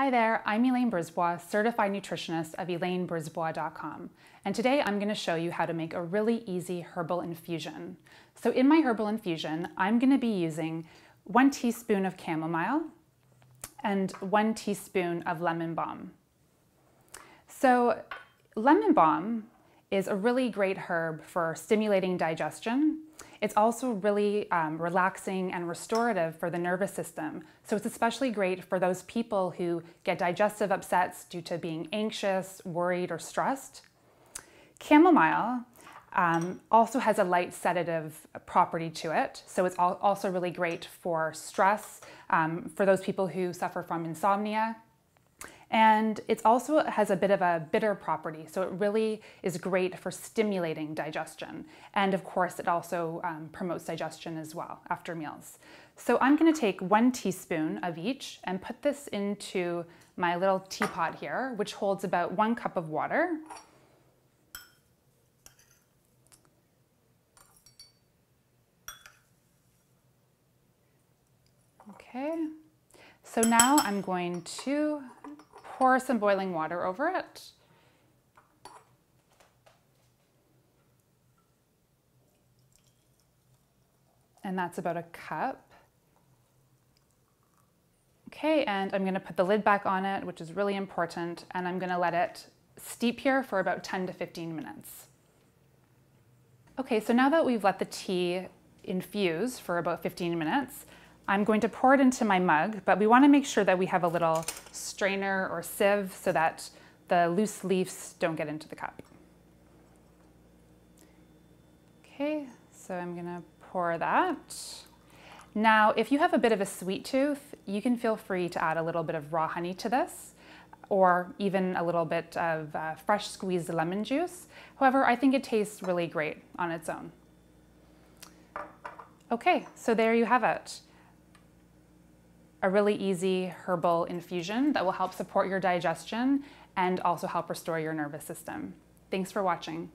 Hi there, I'm Elaine Brisebois, Certified Nutritionist of ElaineBrisebois.com, and today I'm going to show you how to make a really easy herbal infusion. So in my herbal infusion, I'm going to be using 1 teaspoon of chamomile and 1 teaspoon of lemon balm. So lemon balm is a really great herb for stimulating digestion. It's also really relaxing and restorative for the nervous system. So it's especially great for those people who get digestive upsets due to being anxious, worried, or stressed. Chamomile also has a light sedative property to it. So it's also really great for stress, for those people who suffer from insomnia. And it also has a bit of a bitter property, so it really is great for stimulating digestion. And of course, it also promotes digestion as well after meals. So I'm going to take 1 teaspoon of each and put this into my little teapot here, which holds about 1 cup of water. Okay, so now I'm going to pour some boiling water over it. And that's about 1 cup. Okay, and I'm gonna put the lid back on it, which is really important, and I'm gonna let it steep here for about 10 to 15 minutes. Okay, so now that we've let the tea infuse for about 15 minutes, I'm going to pour it into my mug, but we want to make sure that we have a little strainer or sieve so that the loose leaves don't get into the cup. Okay, so I'm going to pour that. Now, if you have a bit of a sweet tooth, you can feel free to add a little bit of raw honey to this, or even a little bit of fresh squeezed lemon juice. However, I think it tastes really great on its own. Okay, so there you have it. A really easy herbal infusion that will help support your digestion and also help restore your nervous system. Thanks for watching.